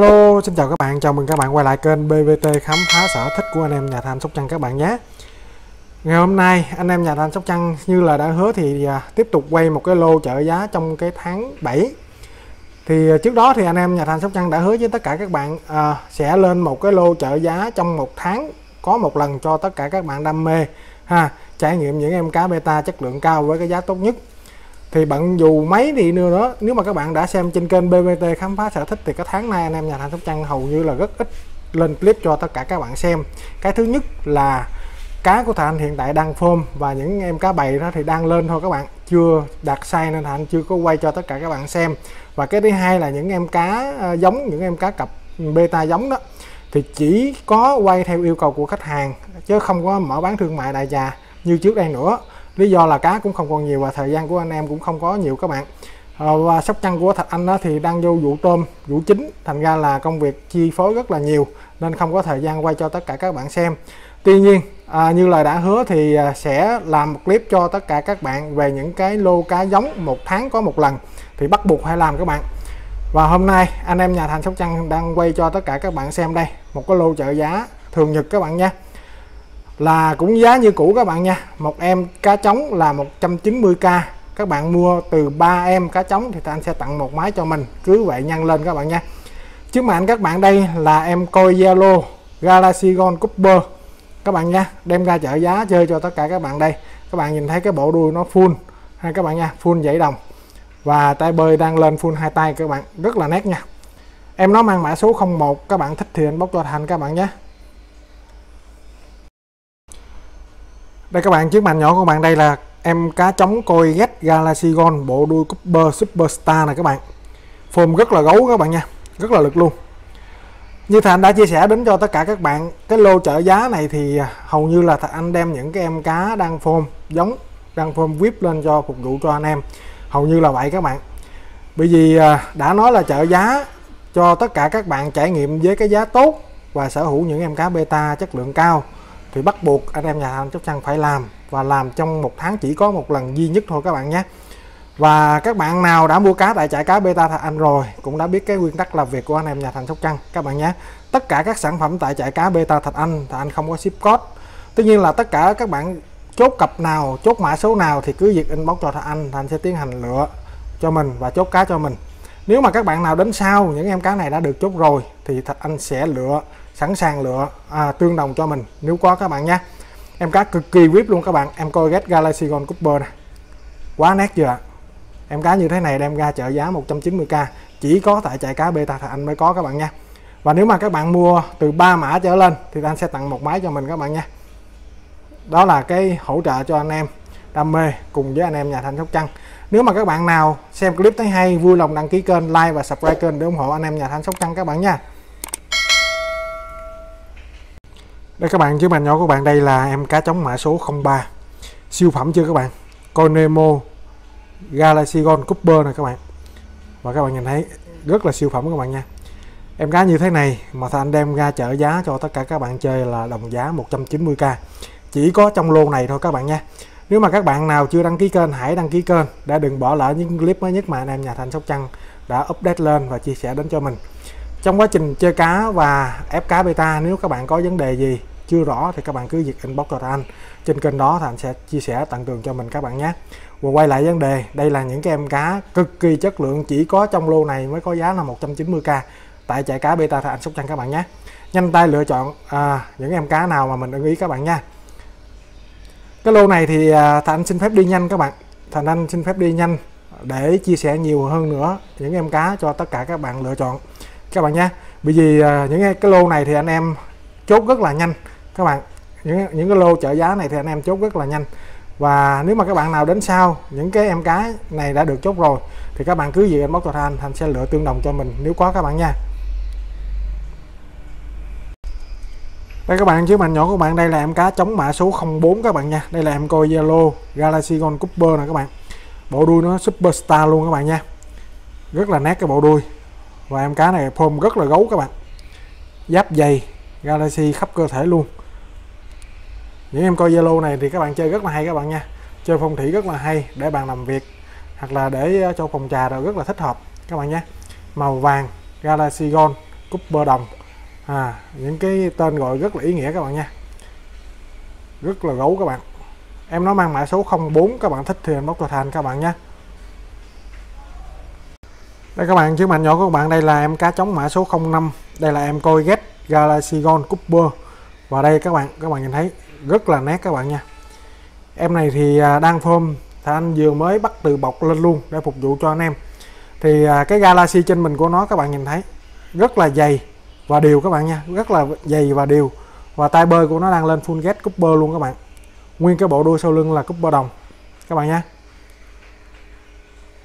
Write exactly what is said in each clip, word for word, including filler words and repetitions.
Alo, xin chào các bạn, chào mừng các bạn quay lại kênh bê vê tê khám phá sở thích của anh em nhà tham Sóc Trăng các bạn nhé. Ngày hôm nay anh em nhà tham Sóc Trăng như là đã hứa thì tiếp tục quay một cái lô trợ giá trong cái tháng bảy. Thì trước đó thì anh em nhà tham Sóc Trăng đã hứa với tất cả các bạn à, sẽ lên một cái lô trợ giá trong một tháng có một lần cho tất cả các bạn đam mê ha, trải nghiệm những em cá beta chất lượng cao với cái giá tốt nhất. Thì bận dù mấy thì nữa, nếu mà các bạn đã xem trên kênh bê vê tê khám phá sở thích thì cái tháng nay anh em nhà tham Sóc Trăng hầu như là rất ít lên clip cho tất cả các bạn xem. Cái thứ nhất là cá của Thành hiện tại đang phom và những em cá bầy đó thì đang lên thôi các bạn, chưa đạt size nên Thành chưa có quay cho tất cả các bạn xem. Và cái thứ hai là những em cá giống, những em cá cặp beta giống đó thì chỉ có quay theo yêu cầu của khách hàng chứ không có mở bán thương mại đại trà như trước đây nữa. Lý do là cá cũng không còn nhiều và thời gian của anh em cũng không có nhiều các bạn. Và Sóc Trăng của Thạch Anh đó thì đang vô vụ tôm, vụ chính, thành ra là công việc chi phối rất là nhiều nên không có thời gian quay cho tất cả các bạn xem. Tuy nhiên à, như lời đã hứa thì sẽ làm một clip cho tất cả các bạn về những cái lô cá giống một tháng có một lần thì bắt buộc phải làm các bạn. Và hôm nay anh em nhà Thành Sóc Trăng đang quay cho tất cả các bạn xem đây, một cái lô trợ giá thường nhật các bạn nha, là cũng giá như cũ các bạn nha. Một em cá trống là một trăm chín mươi k, các bạn mua từ ba em cá trống thì anh sẽ tặng một máy cho mình, cứ vậy nhân lên các bạn nha. Trước màn các bạn đây là em koi Zalo Galaxy Gold Cooper các bạn nha, đem ra chợ giá chơi cho tất cả các bạn đây. Các bạn nhìn thấy cái bộ đuôi nó full hay các bạn nha, full dãy đồng và tay bơi đang lên full hai tay các bạn, rất là nét nha. Em nó mang mã số không một, các bạn thích thì inbox cho Thành các bạn nhé. Đây các bạn, chiếc màn nhỏ của bạn đây là em cá trống koi ghét Galaxy Gold bộ đuôi Cooper Superstar này các bạn. Form rất là gấu các bạn nha, rất là lực luôn. Như Thành đã chia sẻ đến cho tất cả các bạn, cái lô trợ giá này thì hầu như là anh đem những cái em cá đang form giống, đang form vê i pê lên cho phục vụ cho anh em. Hầu như là vậy các bạn. Bởi vì đã nói là trợ giá cho tất cả các bạn trải nghiệm với cái giá tốt và sở hữu những em cá beta chất lượng cao, thì bắt buộc anh em nhà Thành Sóc Trăng phải làm, và làm trong một tháng chỉ có một lần duy nhất thôi các bạn nhé. Và các bạn nào đã mua cá tại trại cá beta Thạch Anh rồi cũng đã biết cái nguyên tắc làm việc của anh em nhà Thành Sóc Trăng các bạn nhé. Tất cả các sản phẩm tại trại cá beta Thạch Anh, Thạch Anh không có ship code. Tuy nhiên là tất cả các bạn chốt cặp nào, chốt mã số nào thì cứ việc inbox cho Thạch Anh, Thạch Anh sẽ tiến hành lựa cho mình và chốt cá cho mình. Nếu mà các bạn nào đến sau những em cá này đã được chốt rồi thì Thạch Anh sẽ lựa, sẵn sàng lựa à, tương đồng cho mình nếu có các bạn nhé. Em cá cực kỳ vê i pê luôn các bạn, em coi ghét Galaxy Gold Cooper này. Quá nét chưa? Em cá như thế này đem ra chợ giá một trăm chín mươi k, chỉ có tại trại cá beta Thạch Anh mới có các bạn nha. Và nếu mà các bạn mua từ ba mã trở lên thì anh sẽ tặng một máy cho mình các bạn nha. Đó là cái hỗ trợ cho anh em đam mê cùng với anh em nhà Thành Sóc Trăng. Nếu mà các bạn nào xem clip thấy hay, vui lòng đăng ký kênh, like và subscribe kênh để ủng hộ anh em nhà Thành Sóc Trăng các bạn nha. Đây các bạn, chiếc màn nhỏ của bạn đây là em cá trống mã số không ba, siêu phẩm chưa các bạn, coi Nemo Galaxy Gold Cooper này các bạn. Và các bạn nhìn thấy rất là siêu phẩm các bạn nha. Em cá như thế này mà Thành đem ra chợ giá cho tất cả các bạn chơi là đồng giá một trăm chín mươi k, chỉ có trong lô này thôi các bạn nha. Nếu mà các bạn nào chưa đăng ký kênh hãy đăng ký kênh để đừng bỏ lỡ những clip mới nhất mà anh em nhà Thành Sóc Trăng đã update lên và chia sẻ đến cho mình. Trong quá trình chơi cá và ép cá beta, nếu các bạn có vấn đề gì chưa rõ thì các bạn cứ việc inbox cho Thành, trên kênh đó Thành sẽ chia sẻ tặng tường cho mình các bạn nhé. Và quay lại vấn đề, đây là những cái em cá cực kỳ chất lượng, chỉ có trong lô này mới có giá là một trăm chín mươi k tại trại cá beta Thành Sóc Trăng các bạn nhé. Nhanh tay lựa chọn à, những em cá nào mà mình ưng ý các bạn nha. Cái lô này thì Thành xin phép đi nhanh các bạn, Thành Anh xin phép đi nhanh để chia sẻ nhiều hơn nữa những em cá cho tất cả các bạn lựa chọn các bạn nhé. Bởi vì những cái lô này thì anh em chốt rất là nhanh các bạn, những, những cái lô trợ giá này thì anh em chốt rất là nhanh. Và nếu mà các bạn nào đến sau những cái em cá này đã được chốt rồi thì các bạn cứ về inbox cho Thành, Thành sẽ lựa tương đồng cho mình nếu có các bạn nha. Đây các bạn, chiếc màn nhỏ của bạn đây là em cá trống mã số không bốn các bạn nha. Đây là em coi Zalo Galaxy Gold Cooper này các bạn, bộ đuôi nó Superstar luôn các bạn nha, rất là nét cái bộ đuôi. Và em cá này form rất là gấu các bạn, giáp dày Galaxy khắp cơ thể luôn. Những em coi Zalo này thì các bạn chơi rất là hay các bạn nha, chơi phong thủy rất là hay, để bạn làm việc hoặc là để cho phòng trà rồi rất là thích hợp các bạn nhé. Màu vàng Galaxy Gold cúp bơ đồng. À, những cái tên gọi rất là ý nghĩa các bạn nha, rất là gấu các bạn. Em nó mang mã số không bốn, các bạn thích thì em bóc cho Thành các bạn nha. Đây các bạn, chiếc màn nhỏ của các bạn đây là em cá trống mã số không năm. Đây là em coi ghét Galaxy Gold Cooper. Và đây các bạn, các bạn nhìn thấy rất là nét các bạn nha. Em này thì đang phơm, Thành vừa mới bắt từ bọc lên luôn để phục vụ cho anh em. Thì cái Galaxy trên mình của nó các bạn nhìn thấy rất là dày và đều các bạn nha, rất là dày và đều. Và tay bơi của nó đang lên full ghét Cooper luôn các bạn. Nguyên cái bộ đuôi sau lưng là Cooper đồng các bạn nha,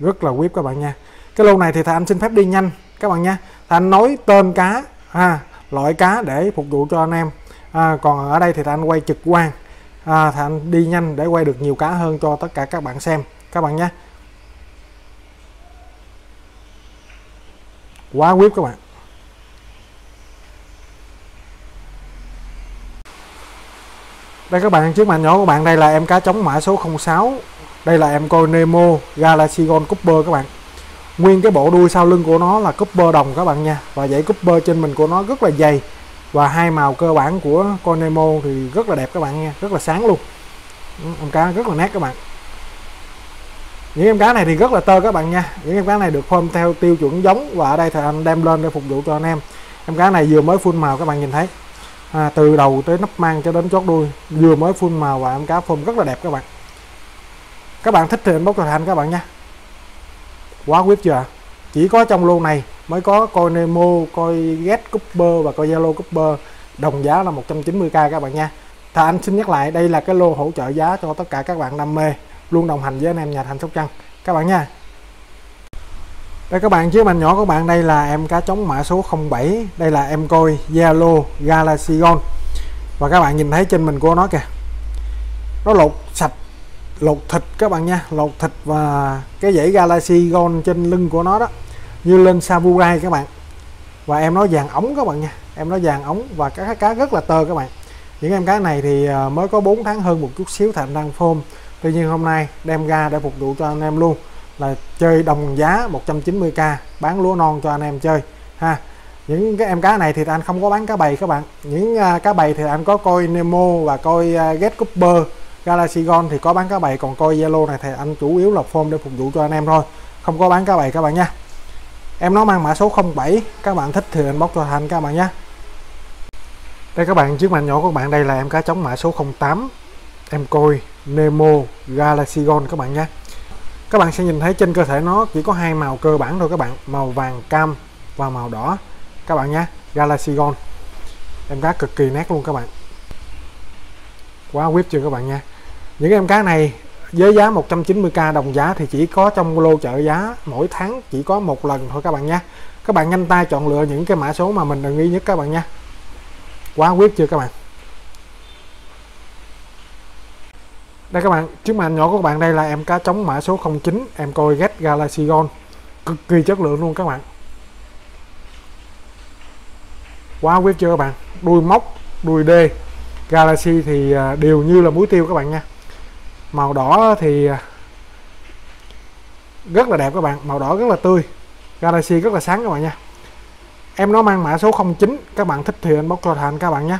rất là quýp các bạn nha. Cái lô này thì Thành xin phép đi nhanh các bạn nha. Thành nói tên cá, à, loại cá để phục vụ cho anh em. À, còn ở đây thì Thành quay trực quan, à, Thành đi nhanh để quay được nhiều cá hơn cho tất cả các bạn xem các bạn nhé. Quá quýp các bạn. Đây các bạn, chiếc màn nhỏ của bạn đây là em cá trống mã số không sáu. Đây là em coi Nemo Galaxy Gold Cooper các bạn. Nguyên cái bộ đuôi sau lưng của nó là Cooper đồng các bạn nha. Và dãy Cooper trên mình của nó rất là dày. Và hai màu cơ bản của con Nemo thì rất là đẹp các bạn nha, rất là sáng luôn. Em cá rất là nét các bạn. Những em cá này thì rất là tơ các bạn nha. Những em cá này được form theo tiêu chuẩn giống. Và ở đây thì anh đem lên để phục vụ cho anh em. Em cá này vừa mới full màu các bạn nhìn thấy, à, từ đầu tới nắp mang cho đến chót đuôi vừa mới full màu. Và em cá form rất là đẹp các bạn. Các bạn thích thì inbox cho Thành các bạn nha. Quá quyết chưa ạ? Chỉ có trong lô này mới có coi Nemo, coi Get Cooper và coi Zalo Cooper đồng giá là một trăm chín mươi k các bạn nha. Thành xin nhắc lại, đây là cái lô hỗ trợ giá cho tất cả các bạn đam mê, luôn đồng hành với anh em nhà Thành Sóc Trăng các bạn nha. Đây các bạn, chiếc màn nhỏ của bạn đây là em cá trống mã số không bảy. Đây là em coi Zalo Galaxy Gold. Và các bạn nhìn thấy trên mình của nó kìa, nó lột sạch, lột thịt các bạn nha, lột thịt. Và cái dãy Galaxy Gold trên lưng của nó đó như lên samurai các bạn. Và em nó vàng ống các bạn nha, em nó vàng ống. Và các cá rất là tơ các bạn. Những em cá này thì mới có bốn tháng hơn một chút xíu, Thành đang phôm. Tuy nhiên hôm nay đem ra để phục vụ cho anh em luôn, là chơi đồng giá một trăm chín mươi k, bán lúa non cho anh em chơi ha. Những cái em cá này thì anh không có bán cá bầy các bạn. Những cá bầy thì anh có coi Nemo và coi Get Cooper Galaxy Gold thì có bán cá bầy, còn coi Zalo này thì anh chủ yếu là form để phục vụ cho anh em thôi, không có bán cá bầy các bạn nha. Em nó mang mã số không bảy, các bạn thích thì inbox cho Thành các bạn nhé. Đây các bạn, chiếc màn nhỏ của bạn đây là em cá trống mã số không tám, em coi Nemo Galaxy Gold các bạn nhé. Các bạn sẽ nhìn thấy trên cơ thể nó chỉ có hai màu cơ bản thôi các bạn, màu vàng cam và màu đỏ các bạn nhé. Galaxy Gold, em cá cực kỳ nét luôn các bạn. Quá quýp chưa các bạn nha. Những em cá này với giá một trăm chín mươi k đồng giá thì chỉ có trong lô chợ giá mỗi tháng chỉ có một lần thôi các bạn nha. Các bạn nhanh tay chọn lựa những cái mã số mà mình ưng ý nhất các bạn nha. Quá quyết chưa các bạn. Đây các bạn, chiếc màn nhỏ của các bạn đây là em cá trống mã số không chín, em coi Get Galaxy Gold. Cực kỳ chất lượng luôn các bạn. Quá quyết chưa các bạn. Đuôi móc, đuôi đê. Galaxy thì đều như là muối tiêu các bạn nha. Màu đỏ thì rất là đẹp các bạn, màu đỏ rất là tươi. Galaxy rất là sáng các bạn nha. Em nó mang mã số không chín, các bạn thích thì inbox cho Thành các bạn nhé.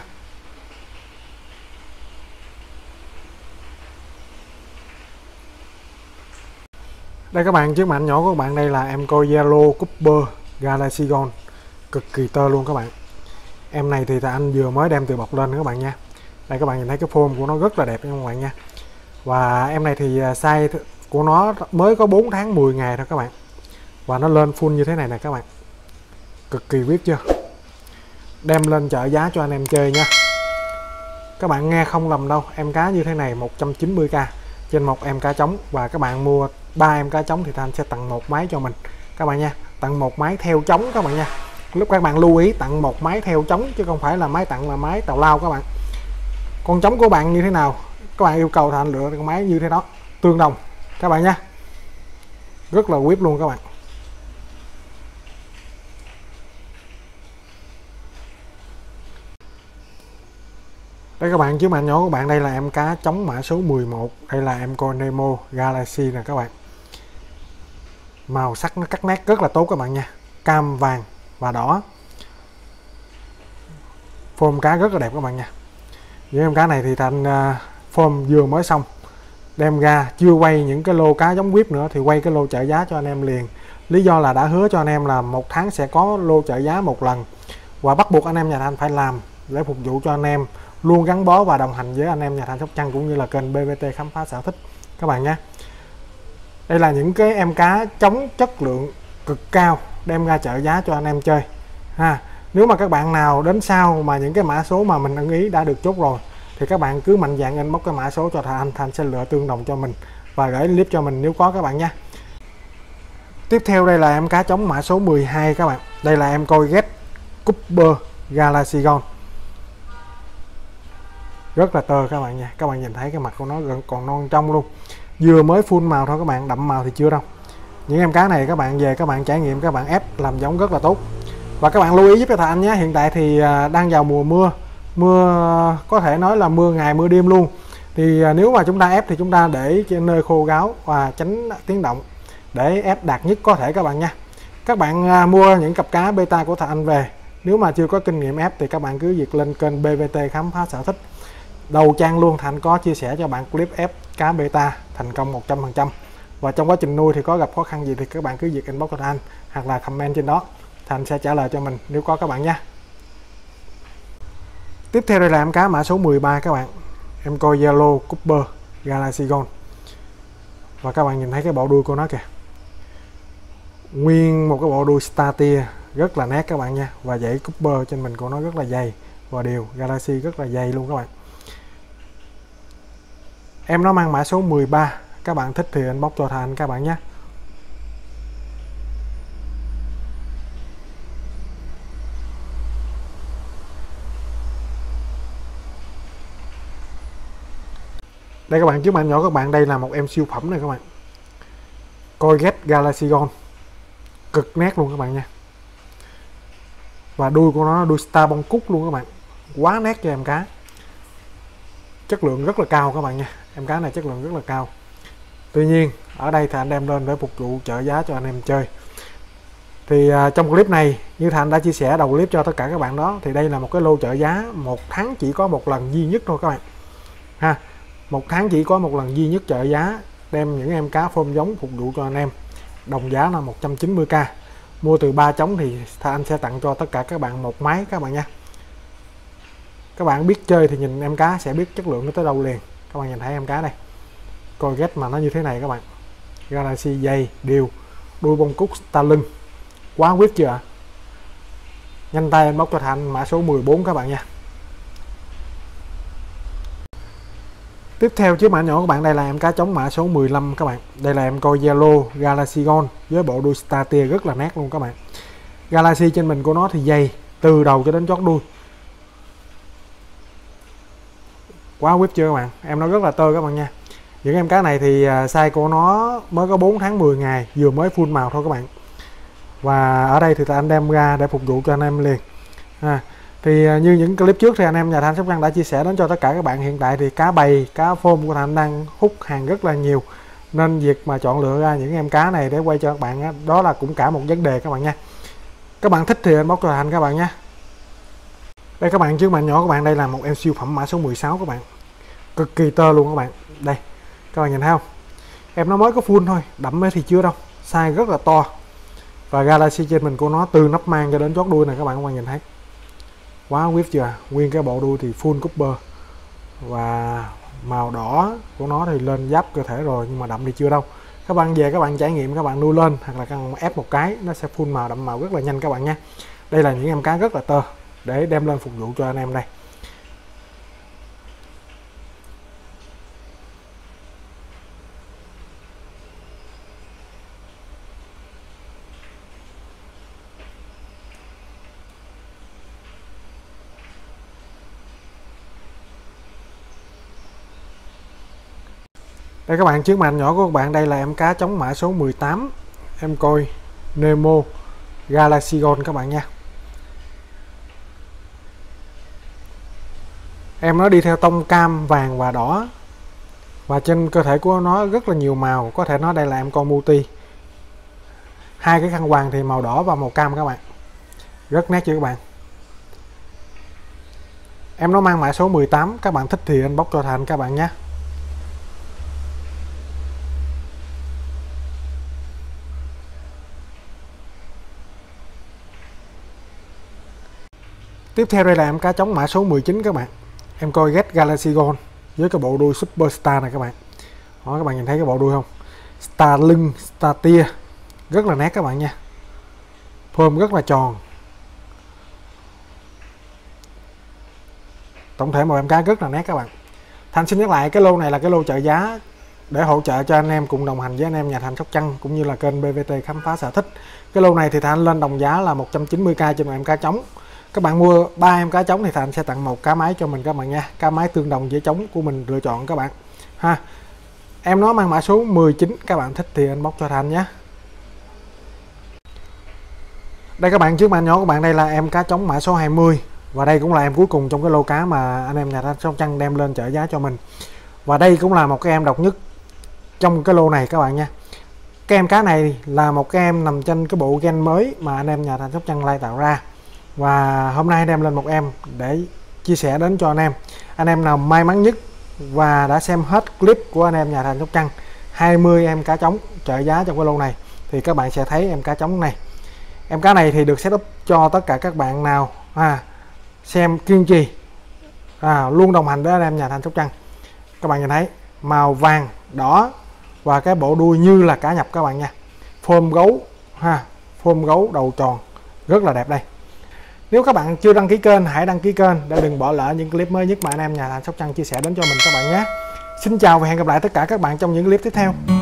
Đây các bạn, chiếc màn nhỏ của các bạn đây là em coi Zalo Cooper Galaxy Gold. Cực kỳ tơ luôn các bạn. Em này thì anh vừa mới đem từ bọc lên các bạn nha. Đây các bạn nhìn thấy cái form của nó rất là đẹp các bạn nha. Và em này thì size của nó mới có bốn tháng mười ngày thôi các bạn. Và nó lên full như thế này nè các bạn. Cực kỳ biết chưa. Đem lên chợ giá cho anh em chơi nha. Các bạn nghe không lầm đâu, em cá như thế này một trăm chín mươi k trên một em cá trống. Và các bạn mua ba em cá trống thì Thành sẽ tặng một máy cho mình các bạn nha. Tặng một máy theo trống các bạn nha. Lúc các bạn lưu ý, tặng một máy theo trống chứ không phải là máy tặng là máy tào lao các bạn. Con trống của bạn như thế nào, các bạn yêu cầu Thành lựa con máy như thế đó, tương đồng các bạn nha. Rất là quýp luôn các bạn. Đây các bạn, chiếc màn nhỏ của bạn đây là em cá trống mã số mười một. Đây là em coi Nemo Galaxy nè các bạn. Màu sắc nó cắt nét rất là tốt các bạn nha. Cam, vàng và đỏ. form cá rất là đẹp các bạn nha. Những em cá này thì Thành form vừa mới xong, đem ra chưa quay những cái lô cá giống vê i pê nữa thì quay cái lô trợ giá cho anh em liền. Lý do là đã hứa cho anh em là một tháng sẽ có lô trợ giá một lần và bắt buộc anh em nhà Thành phải làm để phục vụ cho anh em, luôn gắn bó và đồng hành với anh em nhà Thành Sóc Trăng cũng như là kênh bê vê tê Khám Phá Sở Thích các bạn nhé. Đây là những cái em cá chống chất lượng cực cao đem ra trợ giá cho anh em chơi ha. Nếu mà các bạn nào đến sau mà những cái mã số mà mình ưng ý đã được chốt rồi thì các bạn cứ mạnh dạn inbox cái mã số cho Thành, Thành sẽ lựa tương đồng cho mình và gửi clip cho mình nếu có các bạn nhé. Tiếp theo đây là em cá chống mã số mười hai các bạn. Đây là em koi ghép Cooper Galaxy Gold, rất là tơ các bạn nha. Các bạn nhìn thấy cái mặt của nó gần còn non trong luôn, vừa mới full màu thôi các bạn, đậm màu thì chưa đâu. Những em cá này các bạn về các bạn trải nghiệm, các bạn ép làm giống rất là tốt. Và các bạn lưu ý giúp cho Thành nhé, hiện tại thì đang vào mùa mưa, mưa có thể nói là mưa ngày mưa đêm luôn, thì nếu mà chúng ta ép thì chúng ta để trên nơi khô ráo và tránh tiếng động để ép đạt nhất có thể các bạn nha. Các bạn mua những cặp cá beta của Thành về, nếu mà chưa có kinh nghiệm ép thì các bạn cứ việc lên kênh bê vê tê Khám Phá Sở Thích, đầu trang luôn Thành có chia sẻ cho bạn clip ép cá beta thành công một trăm phần trăm. Và trong quá trình nuôi thì có gặp khó khăn gì thì các bạn cứ việc inbox cho Thành hoặc là comment trên đó, Thành sẽ trả lời cho mình nếu có các bạn nha. Tiếp theo đây là em cá mã số mười ba các bạn, em coi Yellow Cooper Galaxy Gold. Và các bạn nhìn thấy cái bộ đuôi của nó kìa, nguyên một cái bộ đuôi star tier rất là nét các bạn nha. Và dãy Cooper trên mình của nó rất là dày và đều Galaxy rất là dày luôn các bạn. Em nó mang mã số mười ba, các bạn thích thì inbox cho Thành các bạn nhé. Đây các bạn, trước mặt nhỏ các bạn đây là một em siêu phẩm này các bạn, koi ghép Galaxy Gold, cực nét luôn các bạn nha. Và đuôi của nó đuôi star bông cúc luôn các bạn, quá nét cho em cá, chất lượng rất là cao các bạn nha. Em cá này chất lượng rất là cao, tuy nhiên ở đây Thành đem lên để phục vụ trợ giá cho anh em chơi. Thì à, trong clip này như Thành đã chia sẻ đầu clip cho tất cả các bạn đó, thì đây là một cái lô trợ giá một tháng chỉ có một lần duy nhất thôi các bạn ha. Một tháng chỉ có một lần duy nhất trợ giá, đem những em cá form giống phục vụ cho anh em, đồng giá là một trăm chín mươi k. Mua từ ba trống thì Thành sẽ tặng cho tất cả các bạn một máy các bạn nha. Các bạn biết chơi thì nhìn em cá sẽ biết chất lượng nó tới đâu liền. Các bạn nhìn thấy em cá đây, coi ghép mà nó như thế này các bạn, Galaxy dày đều, đuôi bông cúc Starling, quá quyết chưa ạ. Nhanh tay em bóc cho Thành mã số mười bốn các bạn nha. Tiếp theo chứ mã nhỏ các bạn đây là em cá chống mã số mười lăm các bạn. Đây là em coi Yellow Galaxy Gold với bộ đuôi star tier rất là nét luôn các bạn. Galaxy trên mình của nó thì dày từ đầu cho đến chót đuôi, quá quýt chưa các bạn, em nó rất là tơ các bạn nha. Những em cá này thì size của nó mới có bốn tháng mười ngày, vừa mới full màu thôi các bạn. Và ở đây thì anh đem ra để phục vụ cho anh em liền à. Thì như những clip trước thì anh em nhà Thành Sóc Trăng đã chia sẻ đến cho tất cả các bạn, hiện tại thì cá bầy, cá phôm của Thành đang hút hàng rất là nhiều, nên việc mà chọn lựa ra những em cá này để quay cho các bạn đó là cũng cả một vấn đề các bạn nha. Các bạn thích thì inbox cho Thành các bạn nha. Đây các bạn, trước mặt nhỏ các bạn đây là một em siêu phẩm mã số mười sáu các bạn, cực kỳ tơ luôn các bạn. Đây các bạn nhìn thấy không, em nó mới có full thôi, đậm thì chưa đâu, size rất là to. Và Galaxy trên mình của nó từ nắp mang cho đến chót đuôi này các bạn, các bạn nhìn thấy quá quýt chưa, nguyên cái bộ đuôi thì full Cooper và màu đỏ của nó thì lên giáp cơ thể rồi nhưng mà đậm thì chưa đâu. Các bạn về các bạn trải nghiệm, các bạn nuôi lên hoặc là các bạn ép một cái nó sẽ full màu, đậm màu rất là nhanh các bạn nha. Đây là những em cá rất là tơ để đem lên phục vụ cho anh em đây. Đây các bạn, trước màn nhỏ của các bạn đây là em cá chống mã số mười tám, em coi Nemo Galaxy Gold các bạn nha. Em nó đi theo tông cam, vàng và đỏ, và trên cơ thể của nó rất là nhiều màu, có thể nói đây là em con multi, hai cái khăn hoàng thì màu đỏ và màu cam các bạn, rất nét chưa các bạn. Em nó mang mã số mười tám, các bạn thích thì inbox cho Thành các bạn nhé. Tiếp theo đây là em cá trống mã số mười chín các bạn. Em coi Get Galaxy Gold với cái bộ đuôi Superstar này các bạn. Đó, các bạn nhìn thấy cái bộ đuôi không? Starling, Startier. Rất là nét các bạn nha. Form rất là tròn. Tổng thể màu em cá rất là nét các bạn. Thành xin nhắc lại, cái lô này là cái lô trợ giá để hỗ trợ cho anh em cùng đồng hành với anh em nhà Thành Sóc Trăng cũng như là kênh bê vê tê khám phá sở thích. Cái lô này thì Thành lên đồng giá là một trăm chín mươi k trên một em cá trống. Các bạn mua ba em cá trống thì Thành sẽ tặng một cá máy cho mình các bạn nha. Cá máy tương đồng với trống của mình lựa chọn các bạn ha. Em nó mang mã số mười chín, các bạn thích thì inbox cho Thành nhé. Đây các bạn, trước màn nhỏ các bạn đây là em cá trống mã số hai mươi. Và đây cũng là em cuối cùng trong cái lô cá mà anh em nhà Thành Sóc Trăng đem lên trợ giá cho mình. Và đây cũng là một cái em độc nhất trong cái lô này các bạn nha. Cái em cá này là một cái em nằm trên cái bộ gen mới mà anh em nhà Thành Sóc Trăng lai tạo ra. Và hôm nay đem lên một em để chia sẻ đến cho anh em. Anh em nào may mắn nhất và đã xem hết clip của anh em nhà Thành Sóc Trăng hai mươi em cá trống trợ giá trong cái lô này thì các bạn sẽ thấy em cá trống này. Em cá này thì được setup cho tất cả các bạn nào à, xem kiên trì à, luôn đồng hành với anh em nhà Thành Sóc Trăng. Các bạn nhìn thấy màu vàng đỏ và cái bộ đuôi như là cá nhập các bạn nha. Form gấu ha, form gấu đầu tròn rất là đẹp đây. Nếu các bạn chưa đăng ký kênh, hãy đăng ký kênh để đừng bỏ lỡ những clip mới nhất mà anh em nhà Thành Sóc Trăng chia sẻ đến cho mình các bạn nhé. Xin chào và hẹn gặp lại tất cả các bạn trong những clip tiếp theo.